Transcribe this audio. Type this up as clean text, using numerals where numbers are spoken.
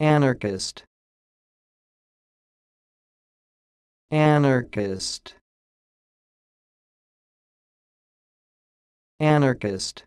Anarchist. Anarchist. Anarchist.